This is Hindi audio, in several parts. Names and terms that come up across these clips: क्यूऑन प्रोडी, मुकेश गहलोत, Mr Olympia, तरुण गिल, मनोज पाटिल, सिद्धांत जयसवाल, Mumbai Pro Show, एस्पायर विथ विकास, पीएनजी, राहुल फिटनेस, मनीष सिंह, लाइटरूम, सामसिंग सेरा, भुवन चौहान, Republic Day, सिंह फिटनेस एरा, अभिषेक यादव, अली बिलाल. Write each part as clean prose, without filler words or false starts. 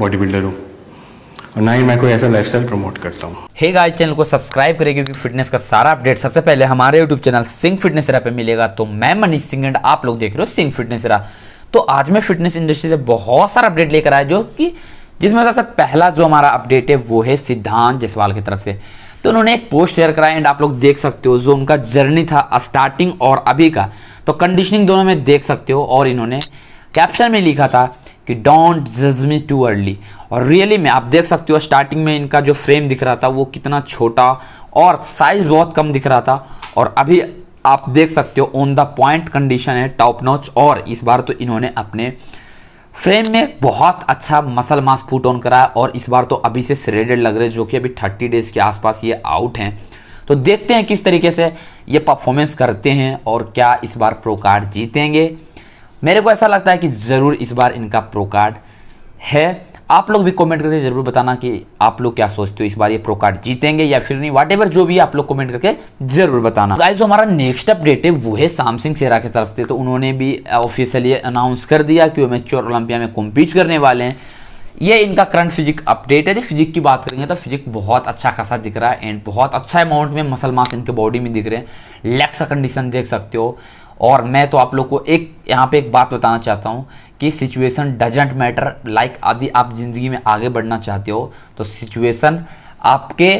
बॉडी बिल्डर हूँ और ना ही मैं कोई ऐसा लाइफस्टाइल प्रमोट करता हूँ। हे गाइस, चैनल को सब्सक्राइब करें क्योंकि फिटनेस का सारा अपडेट सबसे पहले हमारे YouTube channel सिंह फिटनेस एरा पे मिलेगा। तो मैं मनीष सिंह एंड आप लोग देख रहे हो सिंह फिटनेस एरा। तो आज मैं फिटनेस इंडस्ट्री से बहुत सारा अपडेट लेकर आया जो कि जिसमें सबसे पहला जो हमारा अपडेट है वो है सिद्धांत जयसवाल की तरफ से। तो उन्होंने एक पोस्ट शेयर कराया एंड आप लोग देख सकते हो जो उनका जर्नी था स्टार्टिंग और अभी का, तो कंडीशनिंग दोनों में देख सकते हो। और इन्होंने कैप्शन में लिखा था कि डोंट जज मी टू अर्ली, और रियली में आप देख सकते हो स्टार्टिंग में इनका जो फ्रेम दिख रहा था वो कितना छोटा और साइज बहुत कम दिख रहा था, और अभी आप देख सकते हो ऑन द पॉइंट कंडीशन है, टॉप नॉच। और इस बार तो इन्होंने अपने फ्रेम में बहुत अच्छा मसल मास पुट ऑन कराया और इस बार तो अभी से श्रेडेड लग रहे जो कि अभी 30 डेज के आसपास ये आउट हैं। तो देखते हैं किस तरीके से ये परफॉर्मेंस करते हैं और क्या इस बार प्रो कार्ड जीतेंगे। मेरे को ऐसा लगता है कि ज़रूर इस बार इनका प्रो कार्ड है। आप लोग भी कमेंट करके ज़रूर बताना कि आप लोग क्या सोचते हो, इस बार ये प्रो कार्ड जीतेंगे या फिर नहीं, व्हाटएवर जो भी, आप लोग कमेंट करके ज़रूर बताना। गाइस, जो हमारा नेक्स्ट अपडेट है वो है सामसिंग सेरा की तरफ से। तो उन्होंने भी ऑफिशियली अनाउंस कर दिया कि वो मैच्योर ओलंपिया में कॉम्पीट करने वाले हैं। ये इनका करंट फिजिक अपडेट है। जब फिजिक की बात करेंगे तो फिजिक बहुत अच्छा खासा दिख रहा है एंड बहुत अच्छा अमाउंट में मसल मास इनके बॉडी में दिख रहे हैं। लेग्स का कंडीशन देख सकते हो। और मैं तो आप लोग को यहाँ पे एक बात बताना चाहता हूँ कि सिचुएशन डजेंट मैटर। लाइक आदि आप ज़िंदगी में आगे बढ़ना चाहते हो तो सिचुएशन आपके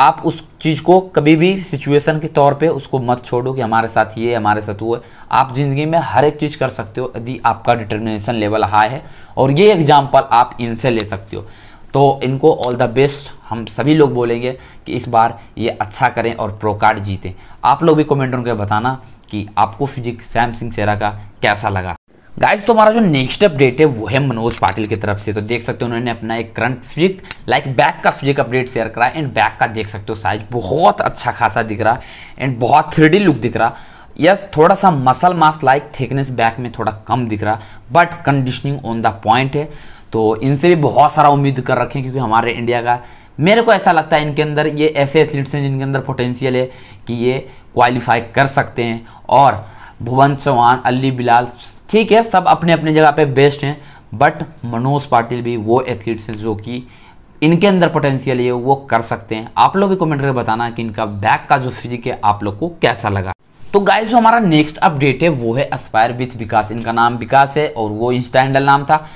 आप उस चीज़ को कभी भी सिचुएशन के तौर पे उसको मत छोड़ो कि हमारे साथ ये हमारे साथ वो। आप ज़िंदगी में हर एक चीज़ कर सकते हो यदि आपका डिटर्मिनेशन लेवल हाई है, और ये एग्जाम्पल आप इनसे ले सकते हो। तो इनको ऑल द बेस्ट हम सभी लोग बोलेंगे कि इस बार ये अच्छा करें और प्रो कार्ड जीतें। आप लोग भी कमेंट करके बताना कि आपको फिजिक सामसिंग सेरा का कैसा लगा। गाइस, तो हमारा जो नेक्स्ट अपडेट है वो है मनोज पाटिल की तरफ से। तो देख सकते हो उन्होंने अपना एक करंट फिजिक बैक का फिजिक अपडेट शेयर करा एंड बैक का देख सकते हो साइज बहुत अच्छा खासा दिख रहा एंड बहुत 3D लुक दिख रहा। यस, थोड़ा सा मसल मास थिकनेस बैक में थोड़ा कम दिख रहा, but conditioning on the point है। तो इनसे भी बहुत सारा उम्मीद कर रखें क्योंकि हमारे इंडिया का, मेरे को ऐसा लगता है इनके अंदर ये ऐसे एथलीट्स हैं जिनके अंदर पोटेंशियल है कि ये क्वालिफाई कर सकते हैं। और भुवन चौहान, अली बिलाल, ठीक है, सब अपने अपने जगह पे बेस्ट हैं, बट मनोज पाटिल भी वो एथलीट्स हैं जो कि इनके अंदर पोटेंशियल है वो कर सकते हैं। आप लोग भी कमेंट करके बताना कि इनका बैक का जो फिजिक है आप लोग को कैसा लगा। तो गाइस, जो हमारा नेक्स्ट अपडेट है वो है एस्पायर विथ विकास। इनका नाम विकास है और वो इंस्टा हैंडल नाम था।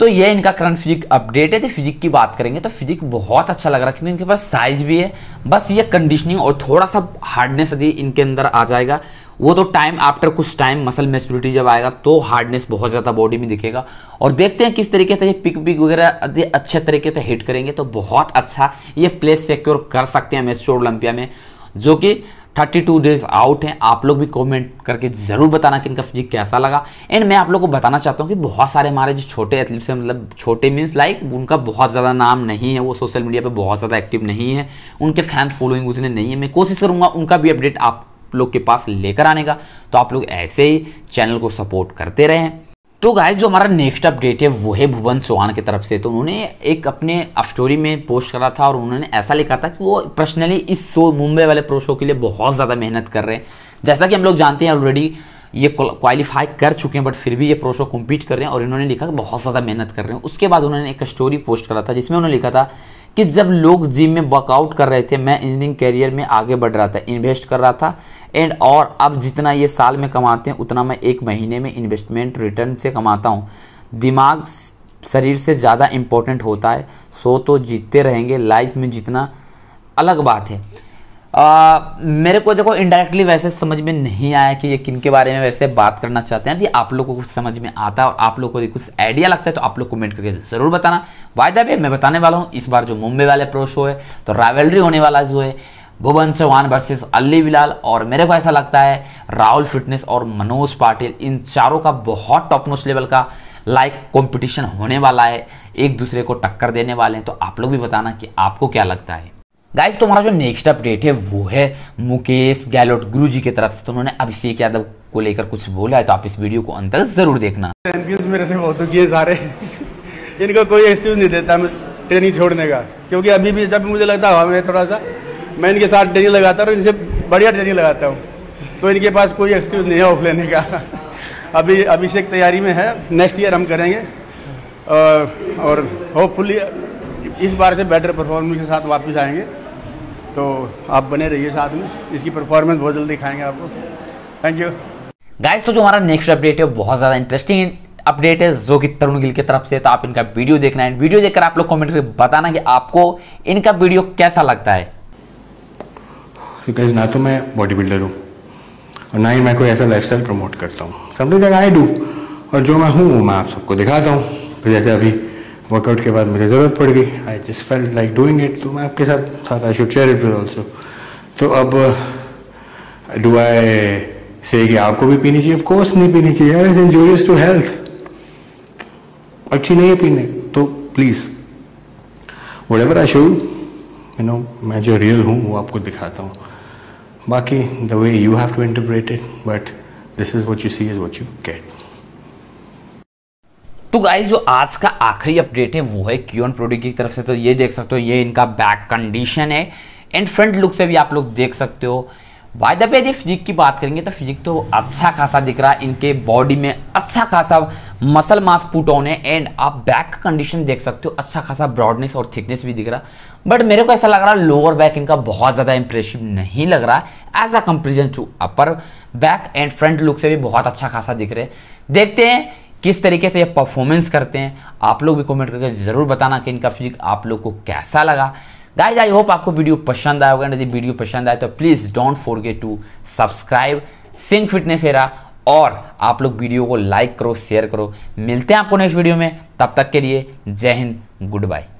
तो ये इनका करंट फिजिक अपडेट है। तो फिजिक की बात करेंगे तो फिजिक बहुत अच्छा लग रहा है क्योंकि इनके पास साइज भी है। बस ये कंडीशनिंग और थोड़ा सा हार्डनेस यदि इनके अंदर आ जाएगा, वो तो टाइम आफ्टर कुछ टाइम मसल मैच्योरिटी जब आएगा तो हार्डनेस बहुत ज़्यादा बॉडी में दिखेगा। और देखते हैं किस तरीके से ये पिक वगैरह यदि अच्छे तरीके से हिट करेंगे तो बहुत अच्छा ये प्लेस सिक्योर कर सकते हैं मिस्टर ओलंपिया में, जो कि 32 डेज आउट हैं। आप लोग भी कमेंट करके ज़रूर बताना कि इनका फिजिक कैसा लगा। एंड मैं आप लोग को बताना चाहता हूँ कि बहुत सारे हमारे जो छोटे एथलीट्स हैं, मतलब छोटे मीन्स लाइक उनका बहुत ज़्यादा नाम नहीं है, वो सोशल मीडिया पे बहुत ज़्यादा एक्टिव नहीं है, उनके फैन फॉलोइंग उतने नहीं है। मैं कोशिश करूँगा उनका भी अपडेट आप लोग के पास लेकर आने का। तो आप लोग ऐसे ही चैनल को सपोर्ट करते रहें। तो गाइस, जो हमारा नेक्स्ट अपडेट है वो है भुवन चौहान की तरफ से। तो उन्होंने एक अपने स्टोरी में पोस्ट करा था और उन्होंने ऐसा लिखा था कि वो पर्सनली इस शो मुंबई वाले प्रो शो के लिए बहुत ज़्यादा मेहनत कर रहे हैं। जैसा कि हम लोग जानते हैं ऑलरेडी ये क्वालिफाई कर चुके हैं, बट फिर भी ये प्रो शो कम्पीट कर रहे हैं और इन्होंने लिखा कि बहुत ज़्यादा मेहनत कर रहे हैं। उसके बाद उन्होंने एक स्टोरी पोस्ट करा था जिसमें उन्होंने लिखा था कि जब लोग जिम में वर्कआउट कर रहे थे, मैं इंजीनियरिंग कैरियर में आगे बढ़ रहा था, इन्वेस्ट कर रहा था एंड और अब जितना ये साल में कमाते हैं उतना मैं एक महीने में इन्वेस्टमेंट रिटर्न से कमाता हूँ। दिमाग शरीर से ज़्यादा इम्पोर्टेंट होता है। सो तो जीतते रहेंगे लाइफ में, जितना अलग बात है। मेरे को देखो इनडायरेक्टली वैसे समझ में नहीं आया कि ये किन के बारे में वैसे बात करना चाहते हैं। यदि आप लोग को कुछ समझ में आता है और आप लोग को यदि कुछ आइडिया लगता है तो आप लोग कमेंट करके ज़रूर बताना। बाय द वे, मैं बताने वाला हूँ इस बार जो मुंबई वाले प्रो शो है तो राइवलरी होने वाला जो है भुवन चौहान वर्सेस अली बिलाल, और मेरे को ऐसा लगता है राहुल फिटनेस और मनोज पाटिल, इन चारों का बहुत टॉप नॉच लेवल का कॉम्पिटिशन होने वाला है, एक दूसरे को टक्कर देने वाले हैं। तो आप लोग भी बताना कि आपको क्या लगता है। गाइस, तो हमारा जो नेक्स्ट अपडेट है वो है मुकेश गहलोत गुरुजी की तरफ से। तो उन्होंने अभिषेक यादव को लेकर कुछ बोला है, तो आप इस वीडियो को अंत तक जरूर देखना। चैंपियंस मेरे से बहुत दुखी है सारे इनको कोई एक्सक्यूज नहीं देता ट्रेनिंग छोड़ने का, क्योंकि अभी भी जब मुझे लगता है मैं थोड़ा सा मैं इनके साथ ट्रेनिंग लगाता हूँ और इनसे बढ़िया ट्रेनिंग लगाता हूँ, तो इनके पास कोई एक्सक्यूज नहीं है ऑफ लेने का। अभी अभिषेक तैयारी में है, नेक्स्ट ईयर हम करेंगे और होपफुली इस बार से बेटर परफॉर्मेंस के साथ वापस आएंगे, तो आप बने रहिए साथ में, इसकी परफॉर्मेंस बहुत जल्दी दिखाएंगे आपको। Thank you guys. तो जो हमारा नेक्स्ट अपडेट है बहुत ज़्यादा इंटरेस्टिंग अपडेट है जो कि तरुण गिल की तरफ से, तो आप इनका वीडियो देखना है, वीडियो देखकर आप लोग कमेंट करके बताना कि आपको इनका वीडियो कैसा लगता है। ना तो मैं बॉडी बिल्डर हूँ और ना ही मैं कोई ऐसा लाइफस्टाइल प्रमोट करता हूँ, समथिंग दैट आई डू, और जो मैं हूँ मैं आप सबको दिखाता हूँ। तो जैसे अभी वर्कआउट के बाद मुझे ज़रूरत पड़ गई, I just felt like doing it, तो मैं आपके साथ था, I should share it with also. तो अब डू आई से कि आपको भी पीनी चाहिए? ऑफ कोर्स नहीं पीनी चाहिए यार, इज इंजूरियस टू हेल्थ, अच्छी नहीं है पीने। तो please whatever I show you know, मैं जो रियल हूँ वो आपको दिखाता हूँ, बाकी the way you have to interpret it, but this is what you see is what you get. तो गाइज जो आज का आखिरी अपडेट है वो है क्यूऑन प्रोडी की तरफ से, तो ये देख सकते हो ये इनका बैक कंडीशन है एंड फ्रंट लुक से भी आप लोग देख सकते हो। बाय द वे यदि फिजिक की बात करेंगे तो फिजिक तो अच्छा खासा दिख रहा है, इनके बॉडी में अच्छा खासा मसल मास पुट ऑन है एंड आप बैक का कंडीशन देख सकते हो, अच्छा खासा ब्रॉडनेस और थिकनेस भी दिख रहा। बट मेरे को ऐसा लग रहा लोअर बैक इनका बहुत ज़्यादा इंप्रेसिव नहीं लग रहा as a comparison to upper back, and front look से भी बहुत अच्छा खासा दिख रहे हैं। देखते हैं किस तरीके से ये परफॉर्मेंस करते हैं, आप लोग भी कमेंट करके ज़रूर बताना कि इनका फिजिक आप लोग को कैसा लगा। गाइज आई होप आपको वीडियो पसंद आया होगा, यदि वीडियो पसंद आए तो please don't forget to subscribe सिंह फिटनेस एरा, और आप लोग वीडियो को लाइक करो, शेयर करो। मिलते हैं आपको नेक्स्ट वीडियो में, तब तक के लिए जय हिंद, गुड बाय।